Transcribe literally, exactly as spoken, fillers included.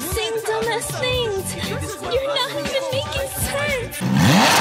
stop saying dumbass things. You're not even making sense.